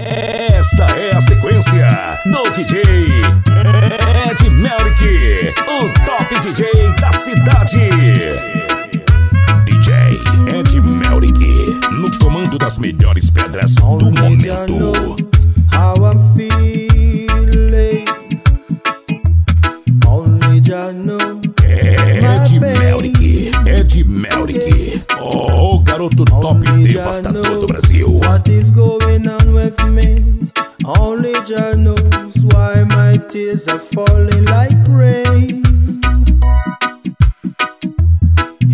Esta é a sequência do DJ Ed Melrick, o top DJ da cidade. DJ Ed Melrick, no comando das melhores pedras do momento. How I'm feeling, only Jah knows. Ed Melrick, oh, garoto top devasta todo o Brasil. What is going on with me? Only Jah knows why my tears are falling like rain.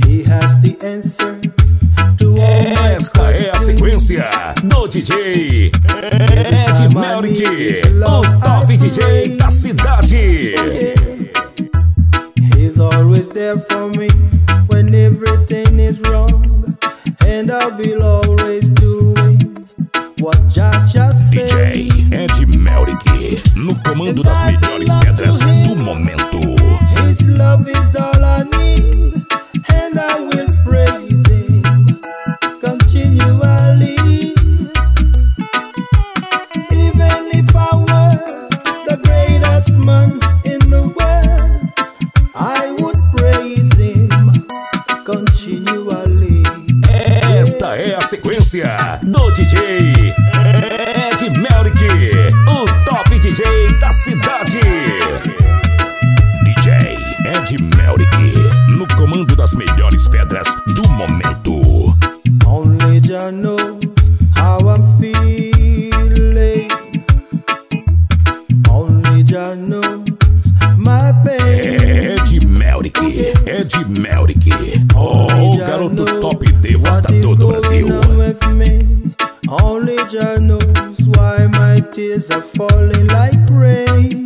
He has the answers to all my questions. Esta é a sequência do DJ Ed Melrick, o top DJ da cidade. He's always there for me when everything is wrong, and I will always do what Jah says. DJ Ed Melrick, no comando das melhores pedras do momento. His love is all I need, and I will praise Him continually. Even if I were the greatest man in the world, I would praise Him continually. Esta é a sequência do DJ Ed Melrick, o top DJ da cidade. DJ Ed Melrick, no comando das melhores pedras do momento. Only Jah knows how I'm feeling. Only Jah knows my pain. Ed Melrick, oh, garoto top devasta todo o Brasil. Only Jah knows why my tears are falling like rain.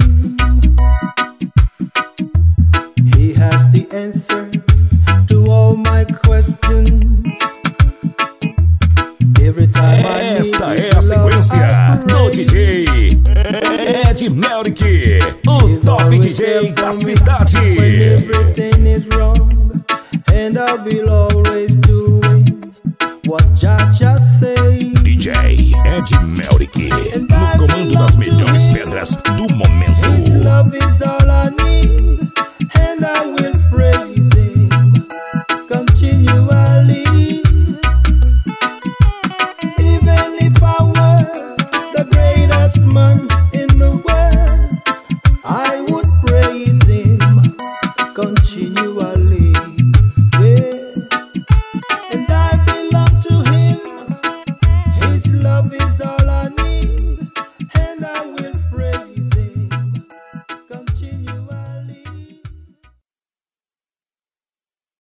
He has the answers to all my questions. Every time I need His love, I pray. Ed Melrick, o top DJ da cidade. When everything is wrong, and I will always do what Jah says. DJ Ed Melrick, no comando das melhores pedras do momento. His love is all I need, and I will praise Him continually. Even if I were the greatest man in the world, I would praise Him continually. Yeah. And I belong to Him. His love is all